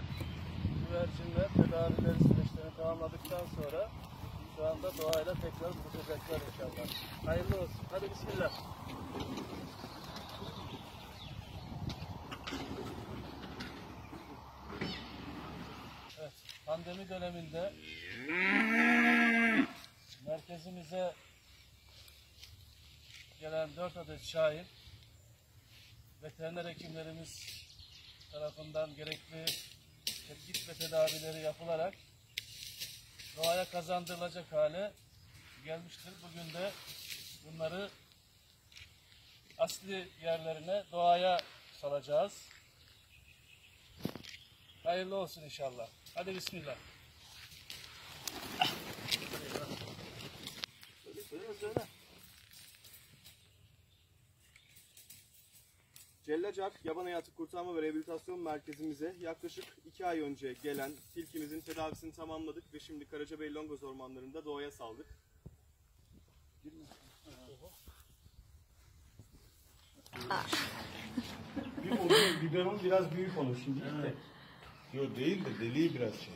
beraber güvercinler tedavileri süreçlerini tamamladıktan sonra şu anda doğayla tekrar buluşacaklar inşallah. Hayırlı olsun. Hadi bismillah. Evet, pandemi döneminde merkezimize gelen 4 adet şair veteriner hekimlerimiz tarafından gerekli tetkik ve tedavileri yapılarak doğaya kazandırılacak hale gelmiştir. Bugün de bunları asli yerlerine, doğaya salacağız. Hayırlı olsun inşallah. Hadi bismillah. Söyle. Celal Acar Yaban Hayatı Kurtarma ve Rehabilitasyon Merkezimize yaklaşık 2 ay önce gelen tilkimizin tedavisini tamamladık ve şimdi Karacabey Longoz Ormanları'nda doğaya saldık. Biberon biraz büyük olur şimdi. Evet. Yok değil de deliği biraz şey.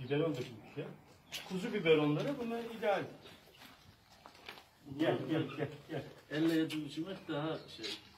Biberon da büyük ya. Kuzu biberonları buna ideal. Gel. Elle yediğim içmek daha şey.